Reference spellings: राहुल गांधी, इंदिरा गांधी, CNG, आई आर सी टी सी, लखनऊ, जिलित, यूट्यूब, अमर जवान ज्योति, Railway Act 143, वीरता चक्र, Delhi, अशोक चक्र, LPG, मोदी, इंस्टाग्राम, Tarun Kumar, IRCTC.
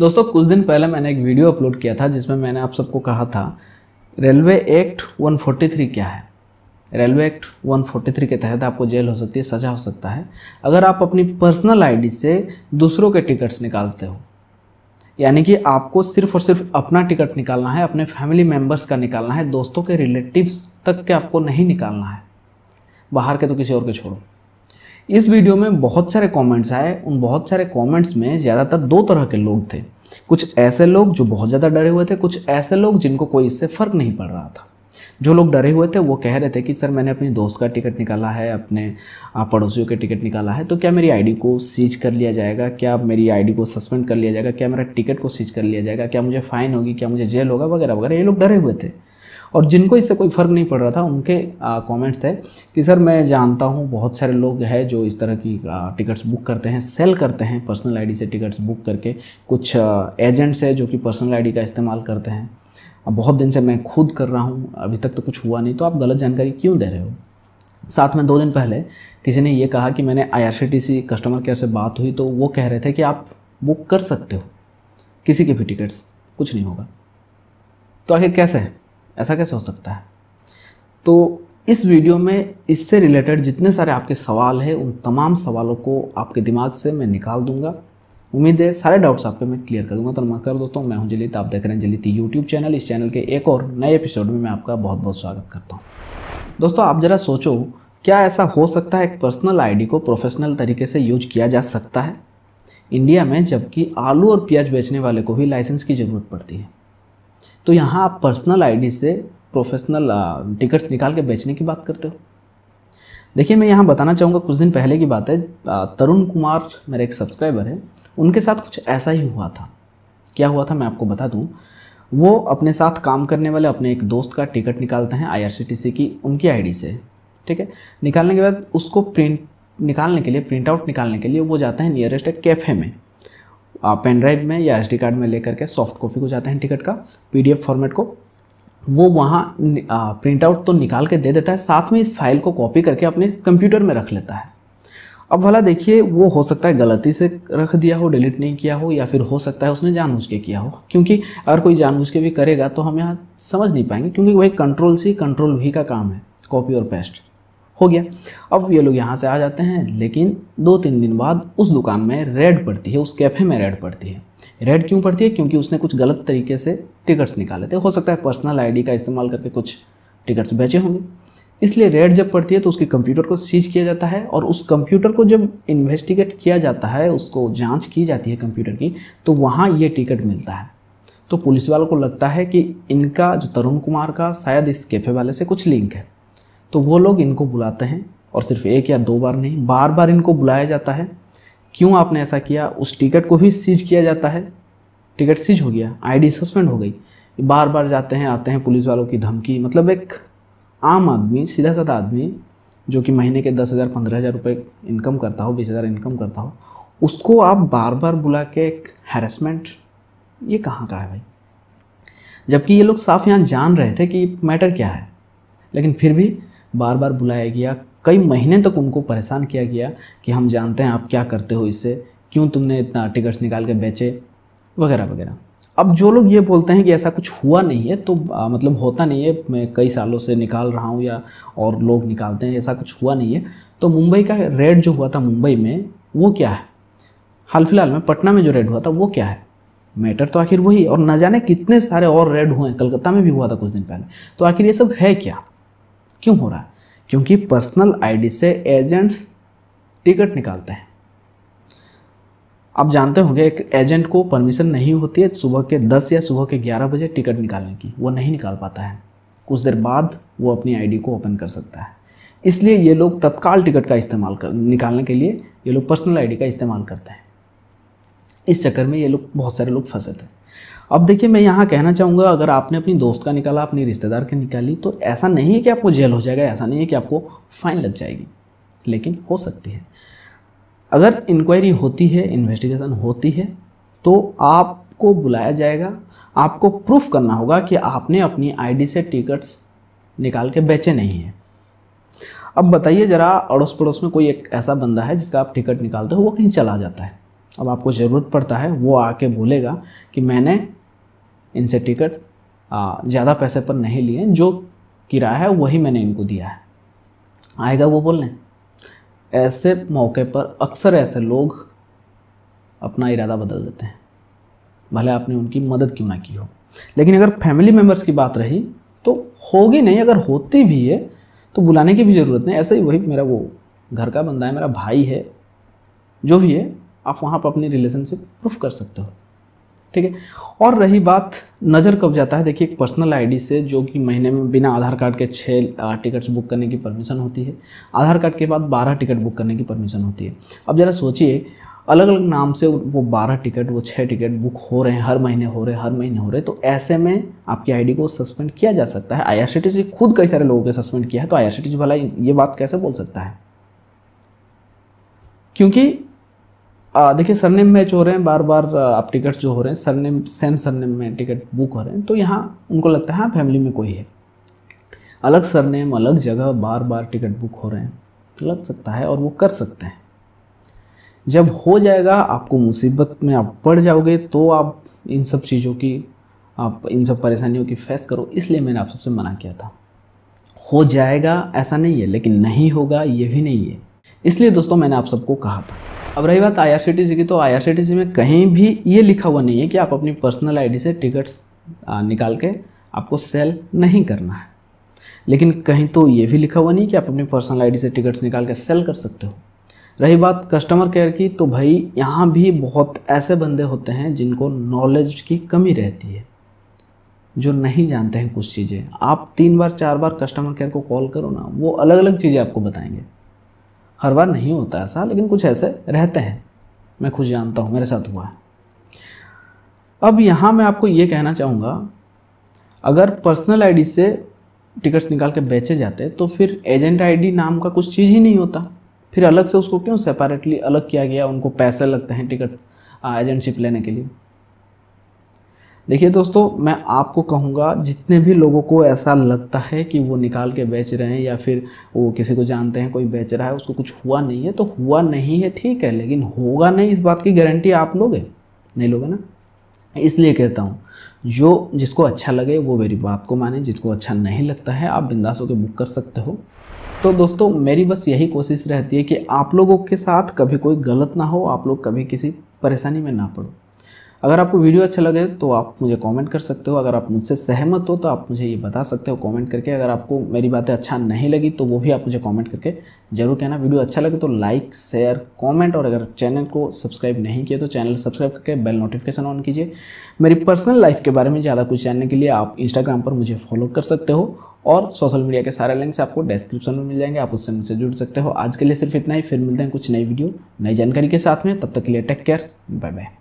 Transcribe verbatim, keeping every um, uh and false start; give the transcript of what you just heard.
दोस्तों कुछ दिन पहले मैंने एक वीडियो अपलोड किया था जिसमें मैंने आप सबको कहा था रेलवे एक्ट एक सौ तैंतालीस क्या है। रेलवे एक्ट एक सौ तैंतालीस के तहत आपको जेल हो सकती है, सजा हो सकता है अगर आप अपनी पर्सनल आईडी से दूसरों के टिकट्स निकालते हो। यानी कि आपको सिर्फ और सिर्फ अपना टिकट निकालना है, अपने फैमिली मेम्बर्स का निकालना है, दोस्तों के रिलेटिव्स तक के आपको नहीं निकालना है, बाहर के तो किसी और के छोड़ो। इस वीडियो में बहुत सारे कमेंट्स आए, उन बहुत सारे कमेंट्स में ज़्यादातर दो तरह के लोग थे। कुछ ऐसे लोग जो बहुत ज़्यादा डरे हुए थे, कुछ ऐसे लोग जिनको कोई इससे फ़र्क नहीं पड़ रहा था। जो लोग डरे हुए थे वो कह रहे थे कि सर मैंने अपनी दोस्त का टिकट निकाला है, अपने पड़ोसियों के टिकट निकाला है, तो क्या मेरी आईडी को सीज कर लिया जाएगा, क्या मेरी आईडी को सस्पेंड कर लिया जाएगा, क्या मेरा टिकट को सीज कर लिया जाएगा, क्या मुझे फ़ाइन होगी, क्या मुझे जेल होगा वगैरह वगैरह। ये लोग डरे हुए थे और जिनको इससे कोई फ़र्क नहीं पड़ रहा था उनके कमेंट्स थे कि सर मैं जानता हूँ बहुत सारे लोग हैं जो इस तरह की टिकट्स बुक करते हैं, सेल करते हैं पर्सनल आईडी से टिकट्स बुक करके। कुछ एजेंट्स हैं जो कि पर्सनल आईडी का इस्तेमाल करते हैं। अब बहुत दिन से मैं खुद कर रहा हूँ, अभी तक तो कुछ हुआ नहीं, तो आप गलत जानकारी क्यों दे रहे हो। साथ में दो दिन पहले किसी ने यह कहा कि मैंने आई आर सी टी सी customer care से बात हुई तो वो कह रहे थे कि आप बुक कर सकते हो किसी के भी टिकट्स, कुछ नहीं होगा। तो आखिर कैसे है, ऐसा कैसे हो सकता है। तो इस वीडियो में इससे रिलेटेड जितने सारे आपके सवाल हैं उन तमाम सवालों को आपके दिमाग से मैं निकाल दूंगा। उम्मीद है सारे डाउट्स आपके मैं क्लियर कर दूंगा। तो नमस्कार दोस्तों, मैं हूं जिलित, आप देख रहे हैं जिलित यूट्यूब चैनल। इस चैनल के एक और नए एपिसोड में मैं आपका बहुत बहुत स्वागत करता हूँ। दोस्तों आप ज़रा सोचो, क्या ऐसा हो सकता है एक पर्सनल आई डी को प्रोफेशनल तरीके से यूज किया जा सकता है इंडिया में, जबकि आलू और प्याज बेचने वाले को भी लाइसेंस की ज़रूरत पड़ती है। तो यहाँ आप पर्सनल आईडी से प्रोफेशनल टिकट्स निकाल के बेचने की बात करते हो। देखिए मैं यहाँ बताना चाहूँगा, कुछ दिन पहले की बात है, तरुण कुमार मेरे एक सब्सक्राइबर है, उनके साथ कुछ ऐसा ही हुआ था। क्या हुआ था मैं आपको बता दूँ। वो अपने साथ काम करने वाले अपने एक दोस्त का टिकट निकालते हैं आई आर सी टी सी की उनकी आईडी से, ठीक है। निकालने के बाद उसको प्रिंट निकालने के लिए, प्रिंट आउट निकालने के लिए वो जाते हैं नियरेस्ट एक कैफ़े में, पेन ड्राइव में या एसडी कार्ड में लेकर के सॉफ्ट कॉपी को जाते हैं टिकट का पीडीएफ फॉर्मेट को। वो वहाँ प्रिंट आउट तो निकाल के दे देता है, साथ में इस फाइल को कॉपी करके अपने कंप्यूटर में रख लेता है। अब भला देखिए, वो हो सकता है गलती से रख दिया हो, डिलीट नहीं किया हो, या फिर हो सकता है उसने जानबूझ के किया हो। क्योंकि अगर कोई जानबूझ के भी करेगा तो हम यहाँ समझ नहीं पाएंगे, क्योंकि वही कंट्रोल सी कंट्रोल वी का काम है, कॉपी और पेस्ट हो गया। अब ये लोग यहाँ से आ जाते हैं, लेकिन दो तीन दिन बाद उस दुकान में रेड पड़ती है, उस कैफ़े में रेड पड़ती है। रेड क्यों पड़ती है, क्योंकि उसने कुछ गलत तरीके से टिकट्स निकाले थे, हो सकता है पर्सनल आईडी का इस्तेमाल करके कुछ टिकट्स बेचे होंगे। इसलिए रेड जब पड़ती है तो उसके कंप्यूटर को सीज किया जाता है, और उस कंप्यूटर को जब इन्वेस्टिगेट किया जाता है, उसको जाँच की जाती है कंप्यूटर की, तो वहाँ ये टिकट मिलता है। तो पुलिस वालों को लगता है कि इनका, जो तरुण कुमार का, शायद इस कैफ़े वाले से कुछ लिंक है। तो वो लोग इनको बुलाते हैं, और सिर्फ एक या दो बार नहीं, बार बार इनको बुलाया जाता है। क्यों आपने ऐसा किया, उस टिकट को भी सीज किया जाता है, टिकट सीज हो गया, आईडी सस्पेंड हो गई। बार बार जाते हैं, आते हैं, पुलिस वालों की धमकी। मतलब एक आम आदमी, सीधा साधा आदमी जो कि महीने के दस हज़ार पंद्रह हज़ार रुपये इनकम करता हो, बीस हज़ार इनकम करता हो, उसको आप बार बार बुला के एक हैरेसमेंट, ये कहाँ का है भाई। जबकि ये लोग साफ यहाँ जान रहे थे कि मैटर क्या है, लेकिन फिर भी बार बार बुलाया गया, कई महीने तक उनको परेशान किया गया कि हम जानते हैं आप क्या करते हो, इससे क्यों तुमने इतना टिकट्स निकाल के बेचे वगैरह वगैरह। अब जो लोग ये बोलते हैं कि ऐसा कुछ हुआ नहीं है, तो आ, मतलब होता नहीं है, मैं कई सालों से निकाल रहा हूँ या और लोग निकालते हैं, ऐसा कुछ हुआ नहीं है। तो मुंबई का रेड जो हुआ था मुंबई में वो क्या है, हाल फिलहाल में पटना में जो रेड हुआ था वो क्या है, मैटर तो आखिर वही। और न जाने कितने सारे और रेड हुए हैं, कलकत्ता में भी हुआ था कुछ दिन पहले। तो आखिर ये सब है क्या, क्यों हो रहा है, क्योंकि पर्सनल आईडी से एजेंट्स टिकट निकालते हैं। आप जानते होंगे एक एजेंट को परमिशन नहीं होती है सुबह के दस या सुबह के ग्यारह बजे टिकट निकालने की, वो नहीं निकाल पाता है, कुछ देर बाद वो अपनी आईडी को ओपन कर सकता है। इसलिए ये लोग तत्काल टिकट का इस्तेमाल कर निकालने के लिए ये लोग पर्सनल आईडी का इस्तेमाल करते हैं। इस चक्कर में ये लोग, बहुत सारे लोग फंसे थे। अब देखिए मैं यहाँ कहना चाहूँगा, अगर आपने अपनी दोस्त का निकाला, अपनी रिश्तेदार का निकाली, तो ऐसा नहीं है कि आपको जेल हो जाएगा, ऐसा नहीं है कि आपको फाइन लग जाएगी, लेकिन हो सकती है। अगर इंक्वायरी होती है, इन्वेस्टिगेशन होती है, तो आपको बुलाया जाएगा, आपको प्रूफ करना होगा कि आपने अपनी आईडी से टिकट्स निकाल के बेचे नहीं हैं। अब बताइए ज़रा, अड़ोस पड़ोस में कोई एक ऐसा बंदा है जिसका आप टिकट निकालते हो, वो कहीं चला जाता है, अब आपको ज़रूरत पड़ता है, वो आके बोलेगा कि मैंने इनसे टिकट्स ज़्यादा पैसे पर नहीं लिए, जो किराया है वही मैंने इनको दिया है, आएगा वो बोलने। ऐसे मौके पर अक्सर ऐसे लोग अपना इरादा बदल देते हैं, भले आपने उनकी मदद क्यों ना की हो। लेकिन अगर फैमिली मेम्बर्स की बात रही तो होगी नहीं, अगर होती भी है तो बुलाने की भी ज़रूरत नहीं। ऐसे ही वही मेरा वो घर का बंदा है, मेरा भाई है, जो भी है, आप वहाँ पर अपनी रिलेशनशिप प्रूफ कर सकते हो, ठीक है। और रही बात नज़र कब जाता है, देखिए एक पर्सनल आईडी से, जो कि महीने में बिना आधार कार्ड के छः टिकट्स बुक करने की परमिशन होती है, आधार कार्ड के बाद बारह टिकट बुक करने की परमिशन होती है। अब ज़रा सोचिए, अलग अलग नाम से वो बारह टिकट, वो छः टिकट बुक हो रहे हैं, हर महीने हो रहे हैं, हर महीने हो रहे हैं, तो ऐसे में आपकी आईडी को सस्पेंड किया जा सकता है। आईआरसीटीसी खुद कई सारे लोगों के सस्पेंड किया है, तो आईआरसीटीसी भला ये बात कैसे बोल सकता है? क्योंकि देखिए सरनेम मैच हो रहे हैं, बार बार आप टिकट्स जो हो रहे हैं सरनेम, सेम सरनेम में टिकट बुक हो रहे हैं, तो यहाँ उनको लगता है हाँ फैमिली में कोई है। अलग सरनेम, अलग जगह, बार बार टिकट बुक हो रहे हैं, लग सकता है और वो कर सकते हैं। जब हो जाएगा आपको मुसीबत में आप पड़ जाओगे, तो आप इन सब चीज़ों की, आप इन सब परेशानियों की फेस करो, इसलिए मैंने आप सबसे मना किया था। हो जाएगा ऐसा नहीं है, लेकिन नहीं होगा ये भी नहीं है, इसलिए दोस्तों मैंने आप सबको कहा था। अब रही बात आईआरसीटीसी की, तो आईआरसीटीसी में कहीं भी ये लिखा हुआ नहीं है कि आप अपनी पर्सनल आईडी से टिकट्स निकाल के आपको सेल नहीं करना है, लेकिन कहीं तो ये भी लिखा हुआ नहीं कि आप अपनी पर्सनल आईडी से टिकट्स निकाल के सेल कर सकते हो। रही बात कस्टमर केयर की, तो भाई यहाँ भी बहुत ऐसे बंदे होते हैं जिनको नॉलेज की कमी रहती है, जो नहीं जानते हैं कुछ चीज़ें। आप तीन बार चार बार कस्टमर केयर को कॉल करो ना, वो अलग अलग चीज़ें आपको बताएंगे। हर बार नहीं होता ऐसा, लेकिन कुछ ऐसे रहते हैं, मैं खुद जानता हूँ, मेरे साथ हुआ है। अब यहाँ मैं आपको ये कहना चाहूँगा, अगर पर्सनल आईडी से टिकट्स निकाल के बेचे जाते तो फिर एजेंट आईडी नाम का कुछ चीज़ ही नहीं होता, फिर अलग से उसको क्यों सेपरेटली अलग किया गया? उनको पैसे लगते हैं टिकट एजेंटशिप लेने के लिए। देखिए दोस्तों, मैं आपको कहूँगा, जितने भी लोगों को ऐसा लगता है कि वो निकाल के बेच रहे हैं या फिर वो किसी को जानते हैं कोई बेच रहा है, उसको कुछ हुआ नहीं है, तो हुआ नहीं है ठीक है, लेकिन होगा नहीं इस बात की गारंटी आप लोगे नहीं, लोगे ना। इसलिए कहता हूँ, जो जिसको अच्छा लगे वो मेरी बात को माने, जिसको अच्छा नहीं लगता है आप बिंदास होकर बुक कर सकते हो। तो दोस्तों मेरी बस यही कोशिश रहती है कि आप लोगों के साथ कभी कोई गलत ना हो, आप लोग कभी किसी परेशानी में ना पड़ो। अगर आपको वीडियो अच्छा लगे तो आप मुझे कमेंट कर सकते हो, अगर आप मुझसे सहमत हो तो आप मुझे ये बता सकते हो कमेंट करके। अगर आपको मेरी बातें अच्छा नहीं लगी तो वो भी आप मुझे कमेंट करके जरूर कहना। वीडियो अच्छा लगे तो लाइक, शेयर, कमेंट, और अगर चैनल को सब्सक्राइब नहीं किया तो चैनल सब्सक्राइब करके बेल नोटिफिकेशन ऑन कीजिए। मेरी पर्सनल लाइफ के बारे में ज़्यादा कुछ जानने के लिए आप इंस्टाग्राम पर मुझे फॉलो कर सकते हो, और सोशल मीडिया के सारे लिंक्स आपको डिस्क्रिप्शन में मिल जाएंगे, आप उससे मुझसे जुड़ सकते हो। आज के लिए सिर्फ इतना ही, फिर मिलते हैं कुछ नई वीडियो नई जानकारी के साथ में, तब तक के लिए टेक केयर, बाय बाय।